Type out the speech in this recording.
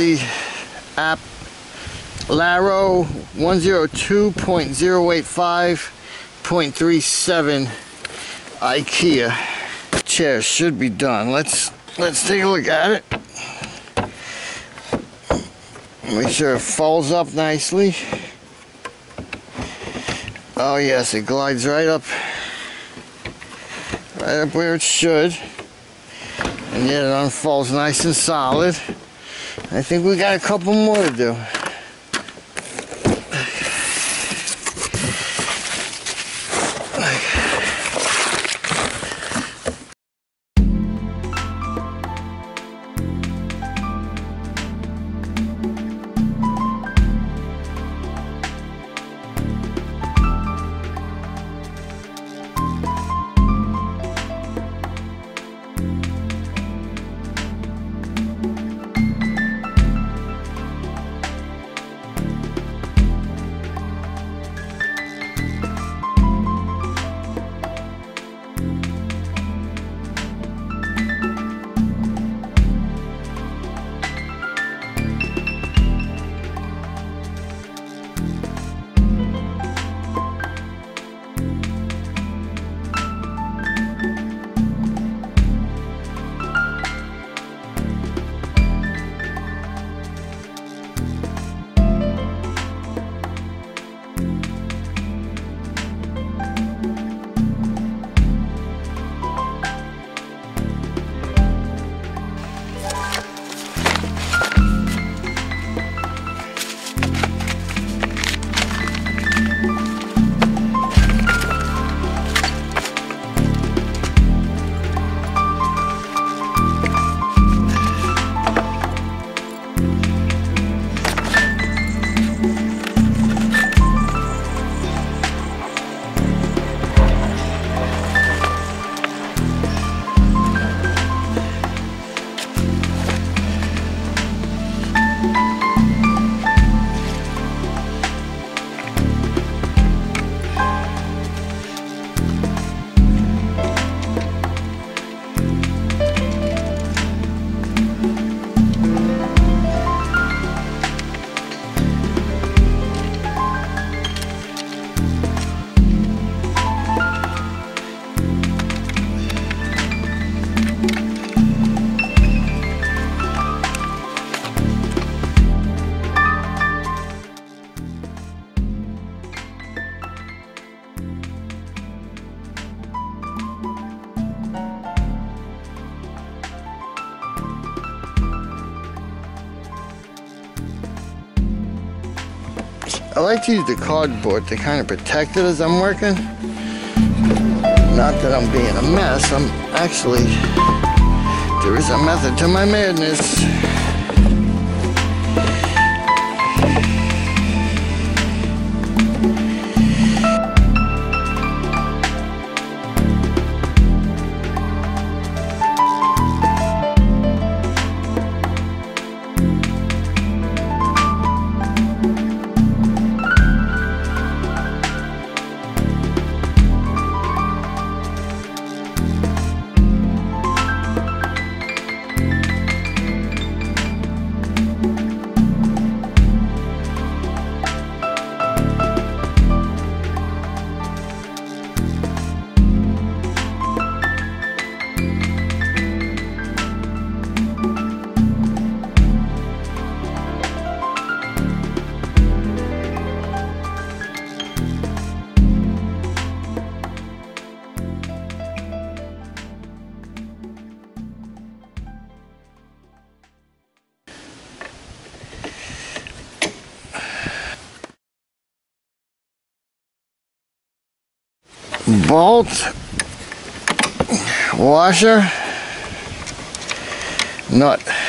The App Laro 102.085.37 IKEA chair should be done. Let's take a look at it. Make sure it folds up nicely. Oh yes, it glides right up where it should, and yet it unfolds nice and solid. I think we got a couple more to do. I like to use the cardboard to kind of protect it as I'm working. Not that I'm being a mess, I'm actually, there is a method to my madness. Bolt, washer, nut.